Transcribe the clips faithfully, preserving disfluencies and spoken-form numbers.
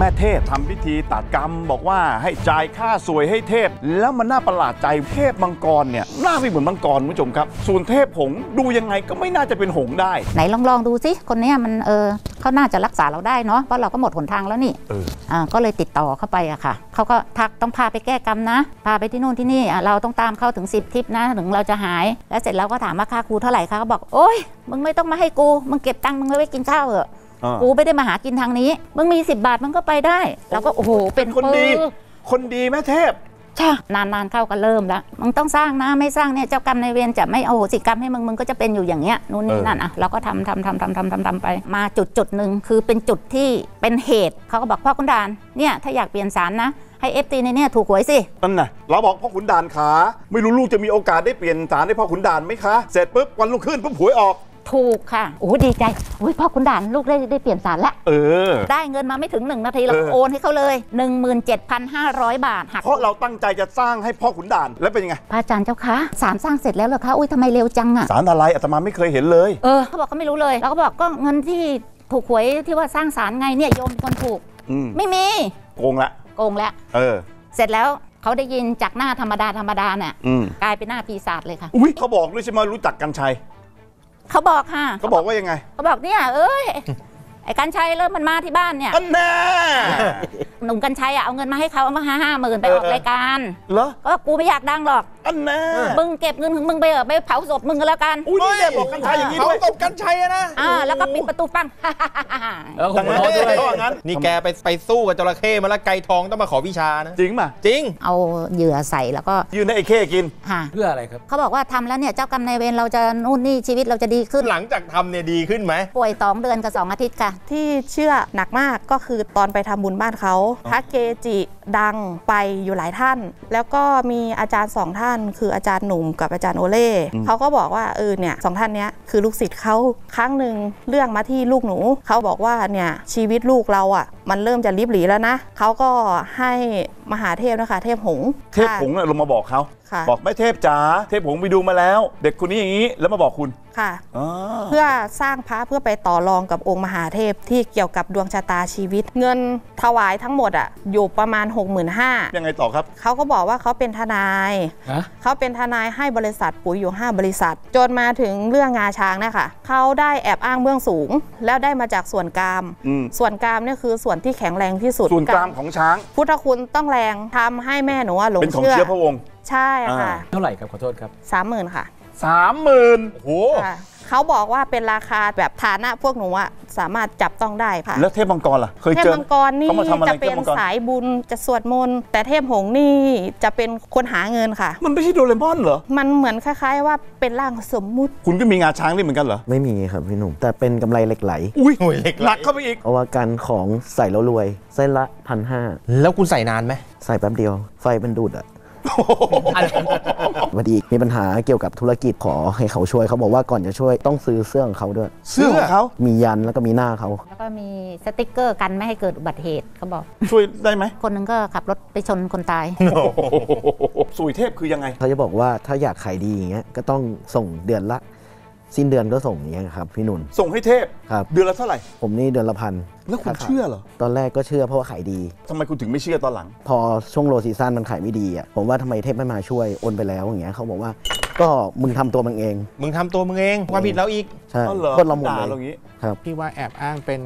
แม่เทพทำพิธีตัดกรรมบอกว่าให้จ่ายค่าสวยให้เทพแล้วมันน่าประหลาดใจเทพมังกรเนี่ยหน้าไม่เหมือนมังกรคุณผู้ชมครับส่วนเทพหงดูยังไงก็ไม่น่าจะเป็นหงได้ไหนลองลองดูสิคนนี้มันเออเขาน่าจะรักษาเราได้เนาะเพราะเราก็หมดหนทางแล้วนี่อ่าก็เลยติดต่อเข้าไปอะค่ะเขาก็ทักต้องพาไปแก้กรรมนะพาไปที่นู่นที่นี่เราต้องตามเข้าถึงสิบทิพย์นะถึงเราจะหายแล้วเสร็จแล้วก็ถามว่าค่าครูเท่าไหร่คะเขาบอกโอ๊ยมึงไม่ต้องมาให้กูมึงเก็บตังค์มึงไปกินข้าวเถอะกูไม่ได้มาหากินทางนี้มึงมีสิบบาทมึงก็ไปได้เราก็โอ้โหเป็นคนดีคนดีแม่เทพใช่นานๆเข้าก็เริ่มแล้วมึงต้องสร้างนะไม่สร้างเนี่ยเจ้ากรรมนายเวรจะไม่โอโหสิกรรมให้มึงมึงก็จะเป็นอยู่อย่างเงี้ยนู่นนี่นั่นอ่ะเราก็ทำทำทำทำทำทำทำไปมาจุดจุดหนึ่งคือเป็นจุดที่เป็นเหตุเขาก็บอกพ่อคุณดานเนี่ยถ้าอยากเปลี่ยนศาลนะให้เอฟตีในเนี่ยถูกหวยสินั่นน่ะเราบอกพ่อขุนดานขาไม่รู้ลูกจะมีโอกาสได้เปลี่ยนศาลให้พ่อขุนดานไหมคะเสร็จปุ๊บวันรุ่งขึ้นปุ๊บหวยออกถูกค่ะโอ้ดีใจโอ้ยพ่อคุณด่านลูกได้ได้เปลี่ยนศาลละเออได้เงินมาไม่ถึงหนึ่งนาทีเราโอนให้เขาเลย หนึ่งหมื่นเจ็ดพันห้าร้อย บาทหักเพราะเราตั้งใจจะสร้างให้พ่อขุนด่านแล้วเป็นยังไงพระอาจารย์เจ้าคะศาลสร้างเสร็จแล้วเหรอคะอุ้ยทำไมเร็วจังอะศาลอะไรอาตมาไม่เคยเห็นเลยเออเขาบอกเขาไม่รู้เลยเราก็บอกก็เงินที่ถูกหวยที่ว่าสร้างศาลไงเนี่ยโยมคนถูกไม่มีโกงละโกงละเออเสร็จแล้วเขาได้ยินจากหน้าธรรมดาธรรมดาเนี่ยกลายเป็นหน้าปีศาจเลยค่ะอุ้ยเขาบอกด้วยใช่ไหมรู้จักกันชัยเขาบอกค่ะเขาบอกว่ายังไงเขาบอกเนี่ยเอ้ยไอ้กัญชัยเริ่มมันมาที่บ้านเนี่ยอันน่ะหนุ่มกัญชัยอ่ะเอาเงินมาให้เขาเอามาห้าหมื่นไปออกรายการเหรอก็กูไม่อยากดังหรอกอันน่ะมึงเก็บเงินของมึงไปเออไปเผาศพมึงกันแล้วกันอุ้ยนี่บอกกัญชัยอย่างนี้ด้วยเผาศพกัญชัยนะอ่าแล้วก็ปิดประตูปั้งแล้วคุณพ่อด้วยว่างั้นนี่แกไปไปสู้กับจระเข้มาแล้วไก่ทองต้องมาขอวิชานะจริงป่ะจริงเอาเหยื่อใส่แล้วก็ยื่นให้ไอ้เข้กินเพื่ออะไรครับเขาบอกว่าทำแล้วเนี่ยเจ้ากรรมนายเวรเราจะนู่นนี่ชีวิตเราจะดีขึ้นหลังจากทำเนี่ยดีขึ้นไหมป่วยสองเดือนกับสองอาทิตย์ค่ะที่เชื่อหนักมากก็คือตอนไปทำบุญบ้านเขาพระเกจิดังไปอยู่หลายท่านแล้วก็มีอาจารย์สองท่านคืออาจารย์หนุ่มกับอาจารย์โอเล่เขาก็บอกว่าเออเนี่ยสองท่านเนี้ยคือลูกศิษย์เขาครั้งหนึ่งเรื่องมาที่ลูกหนูเขาบอกว่าเนี่ยชีวิตลูกเราอ่ะมันเริ่มจะริบหรี่แล้วนะเขาก็ให้มหาเทพนะคะเทพหงส์เทพหงส์ลงมาบอกเขาบอกแม่เทพจ๋าเทพหงส์ไปดูมาแล้วเด็กคนนี้อย่างนี้แล้วมาบอกคุณค่ะเพื่อสร้างพระเพื่อไปต่อรองกับองค์มหาเทพที่เกี่ยวกับดวงชะตาชีวิตเงินถวายทั้งหมดอ่ะอยู่ประมาณ หกหมื่นห้าพัน ยังไงต่อครับเขาก็บอกว่าเขาเป็นทนายเขาเป็นทนายให้บริษัทปุ๋ยอยู่ห้าบริษัทจนมาถึงเรื่องงาช้างเนี่ยค่ะเขาได้แอบอ้างเบื้องสูงแล้วได้มาจากส่วนกรามส่วนกรามเนี่ยคือส่วนที่แข็งแรงที่สุดส่วนกรามของช้างพุทธคุณต้องแรงทำให้แม่หนูหลงเชื่อเป็นของเชื้อพระวงศ์ใช่ค่ะเท่าไหร่ครับขอโทษครับสามหมื่นค่ะสามหมื่นโหเขาบอกว่าเป็นราคาแบบฐานะพวกหนูอะสามารถจับต้องได้ค่ะแล้วเทพมังกรล่ะเคยเจอเทพมังกรนี่จะเป็นสายบุญจะสวดมนต์แต่เทพหงส์นี่จะเป็นคนหาเงินค่ะมันไม่ใช่โดเรมอนเหรอมันเหมือนคล้ายๆว่าเป็นร่างสมมุติคุณก็มีงาช้างนี่เหมือนกันเหรอไม่มีครับพี่หนุ่มแต่เป็นกำไรเหล็กไหลอุ้ยเหล็กไหลหนักเข้าไปอีกเอาว่ากันของใส่แล้วรวยเส้นละพันห้าแล้วคุณใส่นานไหมใส่แป๊บเดียวไฟมันดูดอะมาดีมีปัญหาเกี่ยวกับธุรกิจขอให้เขาช่วยเขาบอกว่าก่อนจะช่วยต้องซื้อเสื้อของเขาด้วยเสื้อของเขามียันแล้วก็มีหน้าเขาแล้วก็มีสติ๊กเกอร์กันไม่ให้เกิดอุบัติเหตุเขาบอกช่วยได้ไหมคนนึงก็ขับรถไปชนคนตายสุยเทพคือยังไงเขาจะบอกว่าถ้าอยากขายดีอย่างเงี้ยก็ต้องส่งเดือนละสิ้นเดือนก็ส่งอย่างเงี้ยครับพี่นุ่นส่งให้เทพครับเดือนละเท่าไหร่ผมนี่เดือนละพันแล้วคุณเชื่อเหรอตอนแรกก็เชื่อเพราะว่าขายดีทำไมคุณถึงไม่เชื่อตอนหลังพอช่วงโลซีซั่นมันขายไม่ดีอ่ะผมว่าทำไมเทพไม่มาช่วยโอนไปแล้วอย่างเงี้ยเขาบอกว่าก็มึงทำตัวมึงเองมึงทำตัวมึงเองความผิดเราอีกใช่คนเราหมดเลยครับพี่ว่าแอบอ้างเป็น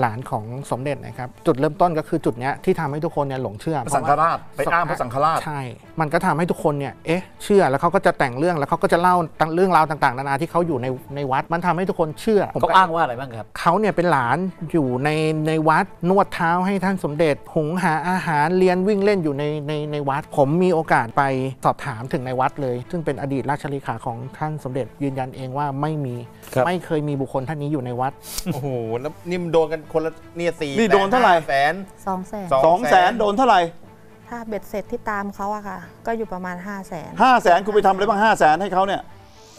หลานของสมเด็จนะครับจุดเริ่มต้นก็คือจุดนี้ที่ทำให้ทุกคนเนี่ยหลงเชื่อพระสังฆราชไปอ้างพระสังฆราชใช่มันก็ทำให้ทุกคนเนี่ยเอ๊ะเชื่อแล้วเขาก็จะแต่งเรื่องแล้วเขาก็จะเล่าเรื่องราวต่างๆนานาที่เขาอยู่ในในวัดมันทำให้ทุกคนเชื่อเขาอ้างว่าอะไรบ้างครับเขาเนี่ยเป็นหลานอยู่ในในวัดนวดเท้าให้ท่านสมเด็จหุงหาอาหารเรียนวิ่งเล่นอยู่ในในในวัดผมมีโอกาสไปสอบถามถึงในวัดเลยซึ่งเป็นอดีตราชเลขาของท่านสมเด็จยืนยันเองว่าไม่มีไม่เคยมีบุคคลท่านนี้อยู่ในวัดโอ้โหแล้วนิ่มโดนกันคนละเนี่ยสี่นี่โดนเท่าไหร่แสนสองแสนสองแสนโดนเท่าไหร่ถ้าเบ็ดเสร็จที่ตามเขาอะค่ะก็อยู่ประมาณห้าแสนห้าแสนคุณไปทำอะไรบ้างห้าแสนให้เขาเนี่ย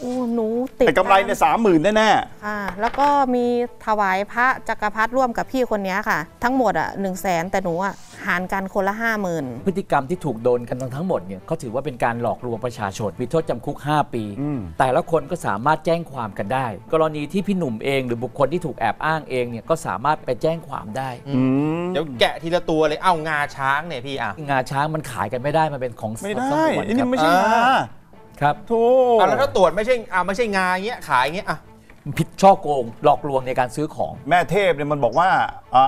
อู้หนูติดแต่กำไรเนี่ยสามหมื่นแน่ๆอ่าแล้วก็มีถวายพระจักรพรรดิร่วมกับพี่คนนี้ค่ะทั้งหมดอะหนึ่งแสนแต่หนูอะ หารกันคนละห้าหมื่นพฤติกรรมที่ถูกโดนกันทั้งหมดเนี่ยเขาถือว่าเป็นการหลอกลวงประชาชนมีโทษจำคุกห้าปีแต่ละคนก็สามารถแจ้งความกันได้กรณีที่พี่หนุ่มเองหรือบุคคลที่ถูกแอบอ้างเองเนี่ยก็สามารถไปแจ้งความได้เดี๋ยวแกะทีละตัวเลยเอ้างาช้างเนี่ยพี่อ่ะงาช้างมันขายกันไม่ได้มันเป็นของสัตว์สงวนนี่ไม่ใช่งาครับถูกแล้วถ้าตรวจไม่ใช่อ่าไม่ใช่งาเงี้ยขายเงี้ยอ่ะผิดช่อโกงหลอกลวงในการซื้อของแม่เทพเนี่ยมันบอกว่า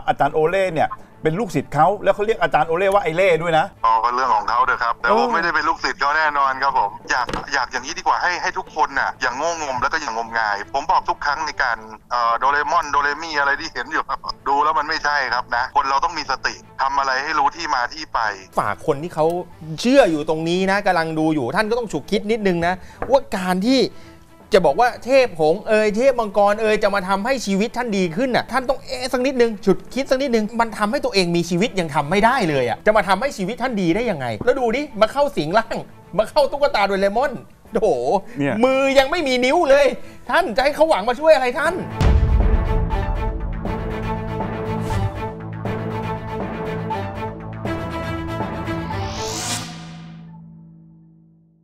อาจารย์โอเล่เนี่ยเป็นลูกศิษย์เขาแล้วเขาเรียกอาจารย์โอเล่ว่าไอเล่ด้วยนะอ๋อก็เรื่องของเขาเถอะครับแต่ผมไม่ได้เป็นลูกศิษย์เขาแน่นอนครับผมอยากอยากอย่างนี้ดีกว่าให้ให้ทุกคนน่ะอย่างโง่งมแล้วก็อย่างงมงายผมบอกทุกครั้งในการโดเรมอนโดเรมี่อะไรที่เห็นอยู่ดูแล้วมันไม่ใช่ครับนะคนเราต้องมีสติทำอะไรให้รู้ที่มาที่ไปฝากคนที่เขาเชื่ออยู่ตรงนี้นะกำลังดูอยู่ท่านก็ต้องฉุกคิดนิดนึงนะว่าการที่จะบอกว่าเทพหงเอยเทพมังกรเอยจะมาทำให้ชีวิตท่านดีขึ้นน่ะท่านต้องเอ๊ะสักนิดนึงฉุดคิดสักนิดนึงมันทำให้ตัวเองมีชีวิตยังทำไม่ได้เลยอ่ะจะมาทำให้ชีวิตท่านดีได้ยังไงแล้วดูดิมาเข้าสิงร่างมาเข้าตุ๊กตาโดเรมอนโถมือยังไม่มีนิ้วเลยท่านจะให้เขาหวังมาช่วยอะไรท่าน